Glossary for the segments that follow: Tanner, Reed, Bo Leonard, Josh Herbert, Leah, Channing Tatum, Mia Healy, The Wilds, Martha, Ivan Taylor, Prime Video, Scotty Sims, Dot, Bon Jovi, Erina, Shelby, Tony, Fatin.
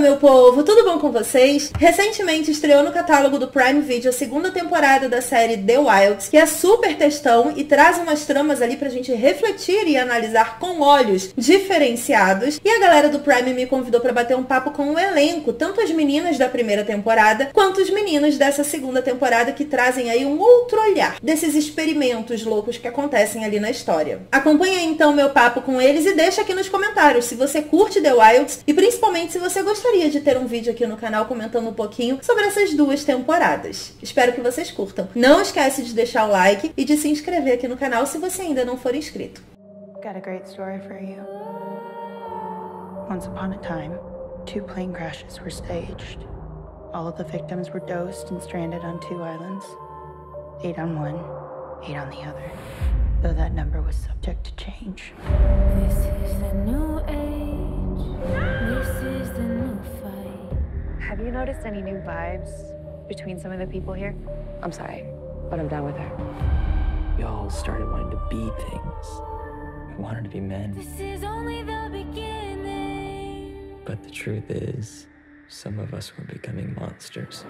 meu povo! Tudo bom com vocês? Recentemente estreou no catálogo do Prime Video a segunda temporada da série The Wilds, que é super textão e traz umas tramas ali pra gente refletir e analisar com olhos diferenciados. E a galera do Prime me convidou pra bater um papo com o elenco, tanto as meninas da primeira temporada, quanto os meninos dessa segunda temporada, que trazem aí um outro olhar desses experimentos loucos que acontecem ali na história. Acompanha então meu papo com eles e deixa aqui nos comentários se você curte The Wilds e principalmente se você gostaria de ter um vídeo aqui no canal comentando um pouquinho sobre essas duas temporadas. Espero que vocês curtam. Não esquece de deixar o like e de se inscrever aqui no canal se você ainda não for inscrito. Got a great story for you. Once upon a time, two plane crashes were staged. All of the victims were dosed and stranded on two islands. 8 on one, 8 on the other. Though that number was subject to change. This is a new age. This is the new fight. Have you noticed any new vibes between some of the people here? I'm sorry, but I'm done with her. We all started wanting to be things. We wanted to be men. This is only the beginning. But the truth is, some of us were becoming monsters.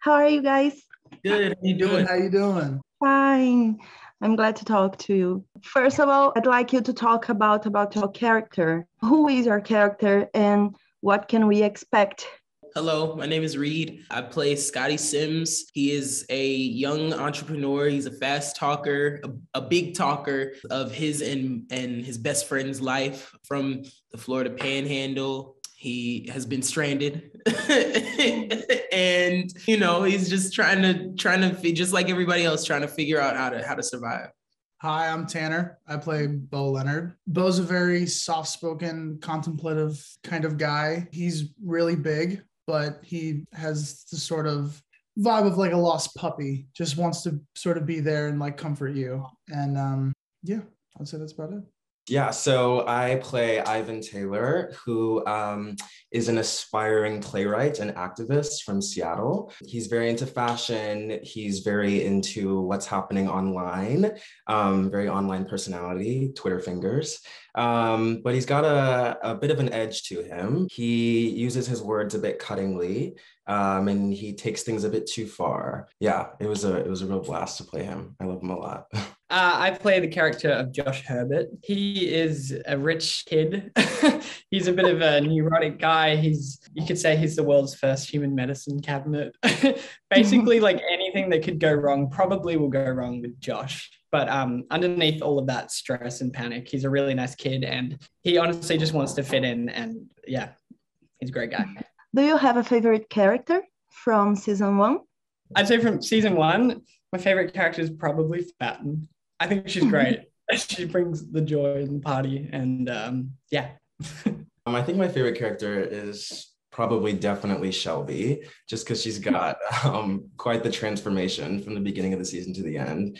How are you guys? Good. How you doing? How you doing? Fine. I'm glad to talk to you. First of all, I'd like you to talk about your character. Who is your character and what can we expect? Hello, my name is Reed. I play Scotty Sims. He is a young entrepreneur. He's a fast talker, a big talker of his and his best friend's life from the Florida Panhandle. He has been stranded and, you know, he's just trying to just like everybody else, trying to figure out how to survive. Hi, I'm Tanner. I play Bo Leonard. Bo's a very soft-spoken, contemplative kind of guy. He's really big, but he has the sort of vibe of like a lost puppy, just wants to sort of be there and like comfort you. And yeah, I'd say that's about it. Yeah, so I play Ivan Taylor, who is an aspiring playwright and activist from Seattle. He's very into fashion. He's very into what's happening online, very online personality, Twitter fingers. But he's got a bit of an edge to him. He uses his words a bit cuttingly, and he takes things a bit too far. Yeah, it was a real blast to play him. I love him a lot. I play the character of Josh Herbert. He is a rich kid. He's a bit of a neurotic guy. You could say he's the world's first human medicine cabinet. Basically, like anything that could go wrong probably will go wrong with Josh. But underneath all of that stress and panic, he's a really nice kid and he honestly just wants to fit in. And yeah, he's a great guy. Do you have a favorite character from season one? I'd say from season one, my favorite character is probably Fatin. I think she's great. She brings the joy in the party and yeah. I think my favorite character is definitely Shelby, just because she's got quite the transformation from the beginning of the season to the end.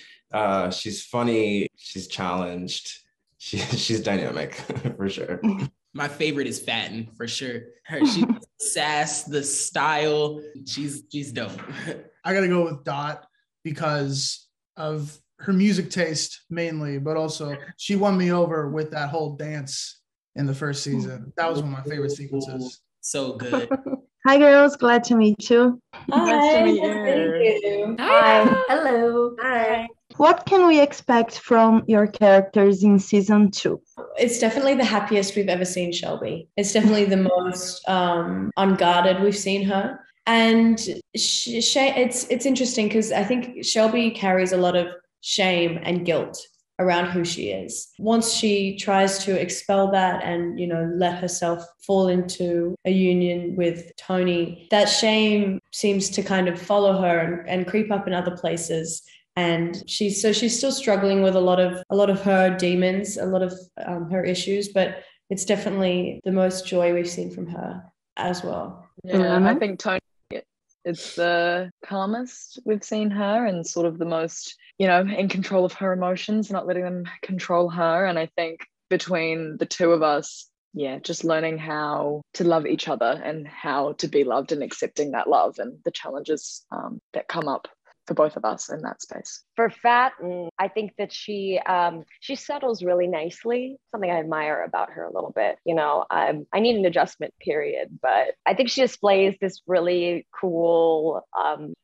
She's funny, she's challenged, she's dynamic for sure. My favorite is Fatin for sure. She's the sass, the style, she's dope. I gotta go with Dot because of her music taste mainly, but also she won me over with that whole dance in the first season. That was one of my favorite sequences. So good. Hi girls, glad to meet you. Hi. Nice to meet you. Thank you. Hi. Hi. Hello. Hi. What can we expect from your characters in season two? It's definitely the happiest we've ever seen Shelby. It's definitely the most unguarded we've seen her. And it's interesting because I think Shelby carries a lot of shame and guilt around who she is. Once she tries to expel that and, you know, let herself fall into a union with Tony, that shame seems to kind of follow her and creep up in other places. And she's still struggling with a lot of her demons, a lot of her issues, but it's definitely the most joy we've seen from her as well. Yeah, I think Tony, it's the calmest we've seen her and sort of the most, you know, in control of her emotions, not letting them control her. And I think between the two of us, yeah, just learning how to love each other and how to be loved and accepting that love and the challenges that come up for both of us in that space. For Fatin, I think that she settles really nicely. Something I admire about her a little bit. You know, I need an adjustment period, but I think she displays this really cool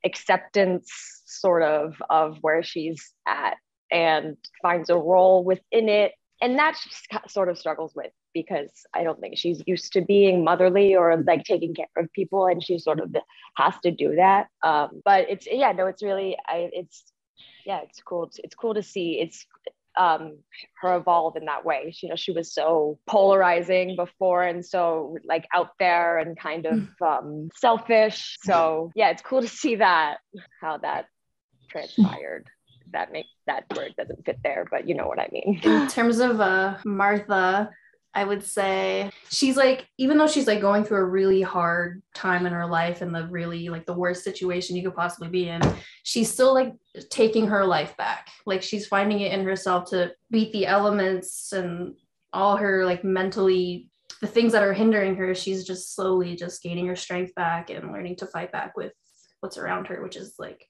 acceptance sort of where she's at and finds a role within it. And that she sort of struggles with, because I don't think she's used to being motherly or like taking care of people, and she sort of has to do that. But it's, yeah, no, it's really, it's cool. It's cool to see her evolve in that way. You know, she was so polarizing before and so like out there and kind of selfish. So yeah, it's cool to see that, how that transpired. That word doesn't fit there, but you know what I mean. In terms of Martha, I would say she's like, even though she's like going through a really hard time in her life and the really like the worst situation you could possibly be in, she's still like taking her life back. Like she's finding it in herself to beat the elements and all her like mentally, the things that are hindering her, she's just slowly just gaining her strength back and learning to fight back with what's around her, which is like,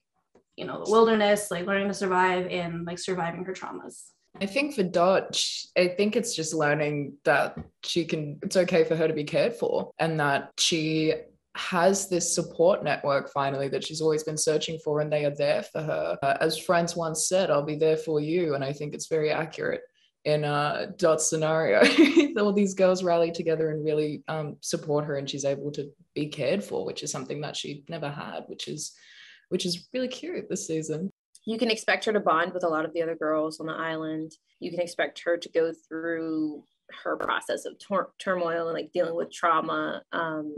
you know, the wilderness, like learning to survive and like surviving her traumas. I think for Dot, I think it's just learning that it's okay for her to be cared for, and that she has this support network finally that she's always been searching for, and they are there for her. As Friends once said, I'll be there for you. And I think it's very accurate in Dot's scenario. All these girls rally together and really support her, and she's able to be cared for, which is something that she never had, which is really cute this season. You can expect her to bond with a lot of the other girls on the island. You can expect her to go through her process of turmoil and like dealing with trauma and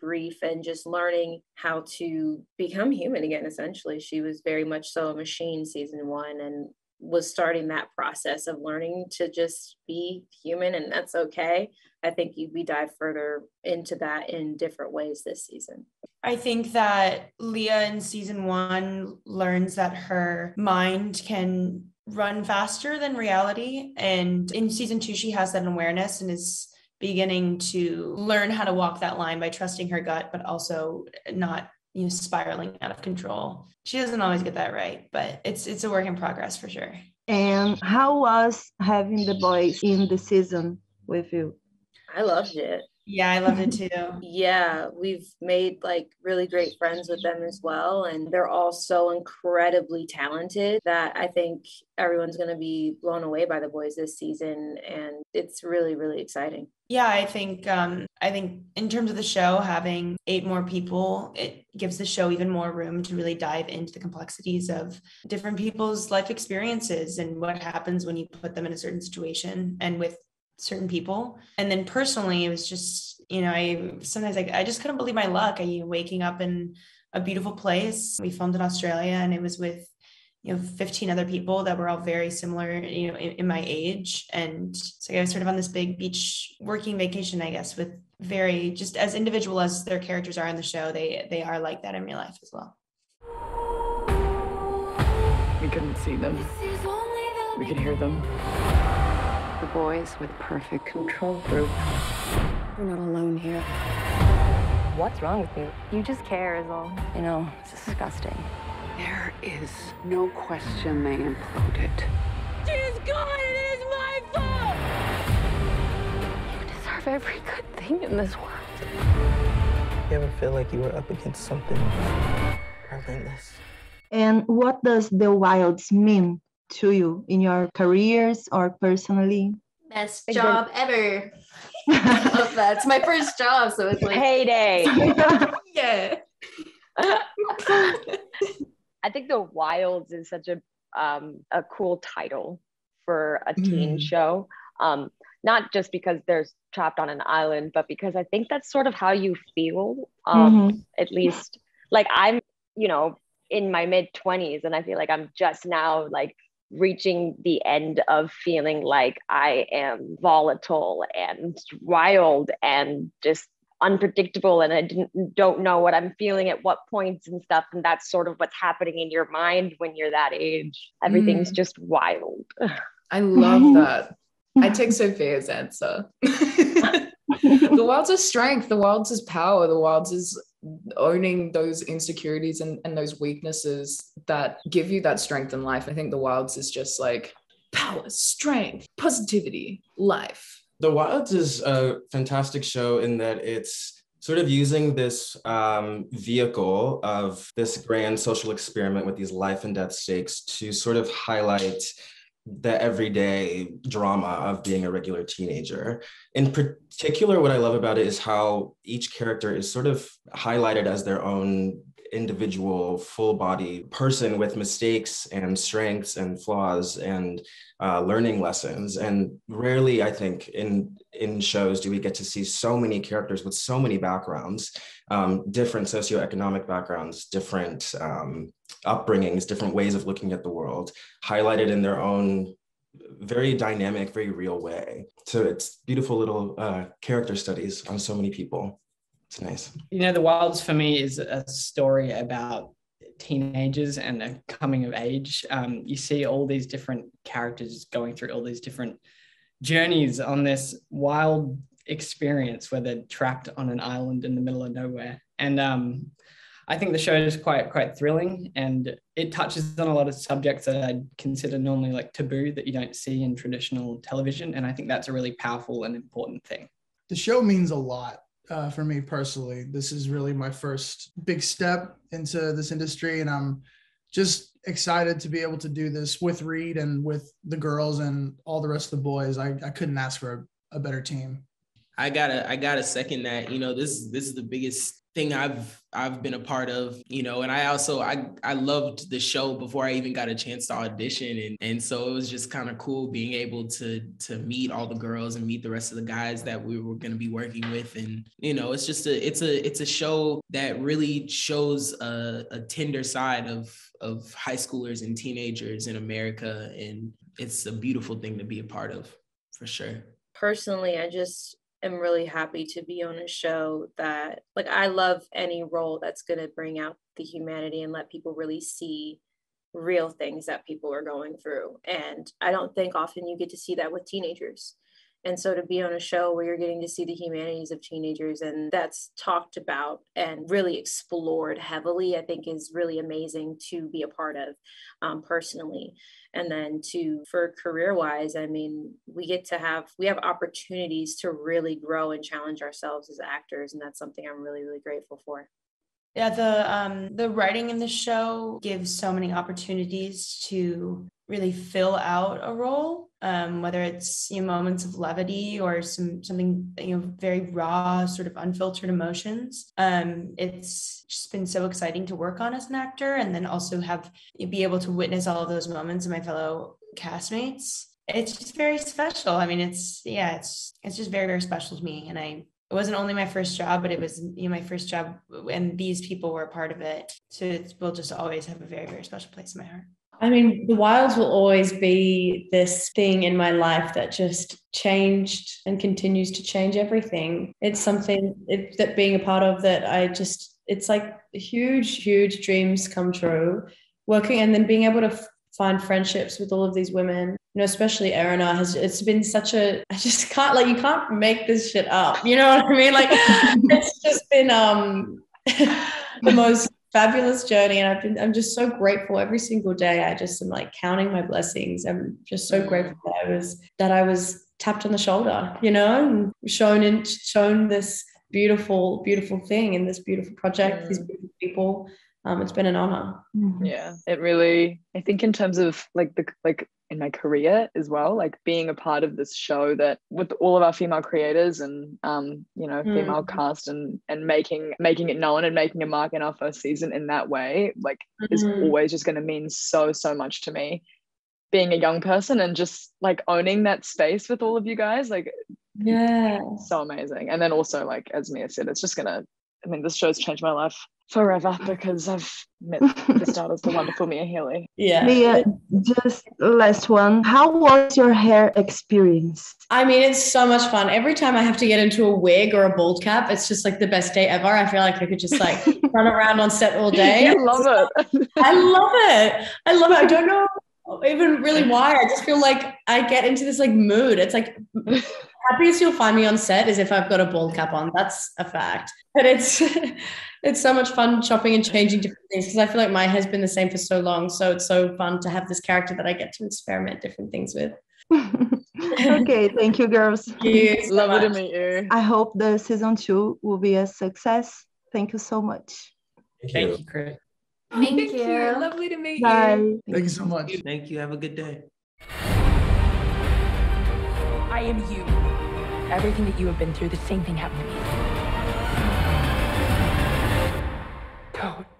grief and just learning how to become human again, essentially. She was very much so a machine season one and was starting that process of learning to just be human, and that's okay. I think we dive further into that in different ways this season. I think that Leah in season one learns that her mind can run faster than reality. And in season two, she has that awareness and is beginning to learn how to walk that line by trusting her gut, but also not, you know, spiraling out of control. She doesn't always get that right, but it's a work in progress for sure. And how was having the boys in the season with you? I loved it. Yeah, I loved it too. Yeah, we've made like really great friends with them as well. And they're all so incredibly talented that I think everyone's going to be blown away by the boys this season. And it's really, really exciting. Yeah, I think in terms of the show, having 8 more people, it gives the show even more room to really dive into the complexities of different people's life experiences and what happens when you put them in a certain situation and with certain people. And then personally, it was just, you know, I just couldn't believe my luck. Waking up in a beautiful place. We filmed in Australia, and it was with, you know, 15 other people that were all very similar, you know, in my age. And so I was sort of on this big beach working vacation, I guess, with very, just as individual as their characters are in the show, they are like that in real life as well. We couldn't see them. We could hear them. The boys with perfect control group. You're not alone here. What's wrong with you? You just care is all. You know, it's disgusting. There is no question they imploded. She's gone, and it is my fault! You deserve every good thing in this world. You ever feel like you were up against something horrendous? And what does The Wilds mean to you in your careers or personally? Best job ever. I love that. It's my first job, so it's like heyday. Yeah. I think The Wilds is such a cool title for a teen show. Not just because they're trapped on an island, but because I think that's sort of how you feel. At least, like I'm, you know, in my mid-20s, and I feel like I'm just now like reaching the end of feeling like I am volatile and wild and just unpredictable, and I don't know what I'm feeling at what points and stuff, and that's sort of what's happening in your mind when you're that age. Everything's just wild. I love that. I take Sophia's answer. The Wilds is strength, the Wilds is power, the Wilds is owning those insecurities and those weaknesses that give you that strength in life. I think The Wilds is just like power, strength, positivity, life. The Wilds is a fantastic show in that it's sort of using this vehicle of this grand social experiment with these life and death stakes to sort of highlight the everyday drama of being a regular teenager. In particular, what I love about it is how each character is sort of highlighted as their own individual full-body person with mistakes and strengths and flaws and learning lessons. And rarely, I think, in shows do we get to see so many characters with so many backgrounds, different socioeconomic backgrounds, different upbringings, different ways of looking at the world, highlighted in their own very dynamic, very real way. So it's beautiful little character studies on so many people. It's nice. You know, The Wilds for me is a story about teenagers and the coming of age. You see all these different characters going through all these different journeys on this wild experience where they're trapped on an island in the middle of nowhere. And I think the show is quite thrilling, and it touches on a lot of subjects that I'd consider normally like taboo that you don't see in traditional television. And I think that's a really powerful and important thing. The show means a lot for me personally. This is really my first big step into this industry, and I'm just excited to be able to do this with Reed and with the girls and all the rest of the boys. I couldn't ask for a better team. I gotta second that. You know, this is the biggest thing I've been a part of, you know, and I loved the show before I even got a chance to audition. And so it was just kind of cool being able to meet all the girls and meet the rest of the guys that we were going to be working with. And, you know, it's just it's a show that really shows a tender side of high schoolers and teenagers in America. And it's a beautiful thing to be a part of, for sure. Personally, I just am really happy to be on a show that, like, I love any role that's going to bring out the humanity and let people really see real things that people are going through. And I don't think often you get to see that with teenagers. And so to be on a show where you're getting to see the humanities of teenagers and that's talked about and really explored heavily, I think is really amazing to be a part of personally. And then for career-wise, I mean, we have opportunities to really grow and challenge ourselves as actors. And that's something I'm really, really grateful for. Yeah, the writing in the show gives so many opportunities to really fill out a role, whether it's, you know, moments of levity or something, you know, very raw, sort of unfiltered emotions. It's just been so exciting to work on as an actor, and then also be able to witness all of those moments in my fellow castmates. It's just very special. I mean, it's just very, very special to me, and it wasn't only my first job, but it was, you know, my first job, and these people were a part of it. So it will just always have a very, very special place in my heart. I mean, The Wilds will always be this thing in my life that just changed and continues to change everything. It's something that being a part of that it's like huge, huge dreams come true. Working and then being able to find friendships with all of these women. You know, especially Erina, it's been such a, I just can't, like, you can't make this shit up. You know what I mean? Like, it's just been the most fabulous journey. And I'm just so grateful every single day. I just am like counting my blessings. I'm just so grateful that I was tapped on the shoulder, you know, and shown this beautiful, beautiful thing in this beautiful project, these beautiful people. It's been an honor. Yeah, it really, I think in terms of like in my career as well, like being a part of this show that with all of our female creators and, you know, female cast and making it known and making a mark in our first season in that way, like is always just going to mean so, so much to me. Being a young person and just like owning that space with all of you guys, like, yeah, so amazing. And then also, like, as Mia said, it's just going to, I mean, this show's changed my life forever because I've met the stars, the wonderful Mia Healy. Yeah. Mia, just last one. How was your hair experience? I mean, it's so much fun. Every time I have to get into a wig or a bald cap, it's just like the best day ever. I feel like I could just like run around on set all day. I love it. I love it. I don't know. even really why. I just feel like I get into this like mood. It's like happiest you'll find me on set is if I've got a ball cap on. That's a fact. But it's so much fun chopping and changing different things, because I feel like my hair's been the same for so long. So it's so fun to have this character that I get to experiment different things with. Okay, thank you, girls. Thank you so Love much. To meet you. I hope the season 2 will be a success. Thank you so much. Thank you, Chris. Thank you. Lovely to meet Bye. You. Thank you so much. Thank you. Have a good day. I am you. Everything that you have been through, the same thing happened to me. Don't.